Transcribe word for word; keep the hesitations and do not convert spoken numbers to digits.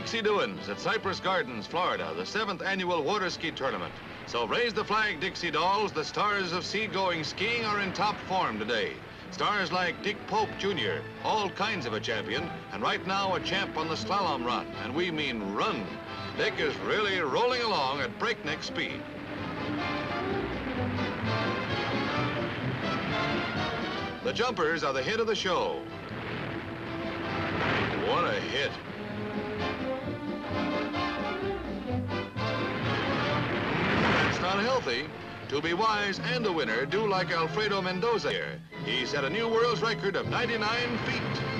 Dixie Doings at Cypress Gardens, Florida, the seventh annual water ski tournament. So raise the flag, Dixie Dolls. The stars of sea-going skiing are in top form today. Stars like Dick Pope, Junior, all kinds of a champion, and right now a champ on the slalom run, and we mean run. Dick is really rolling along at breakneck speed. The jumpers are the hit of the show. What a hit. That's not healthy. To be wise and a winner, do like Alfredo Mendoza here. He set a new world's record of ninety-nine feet.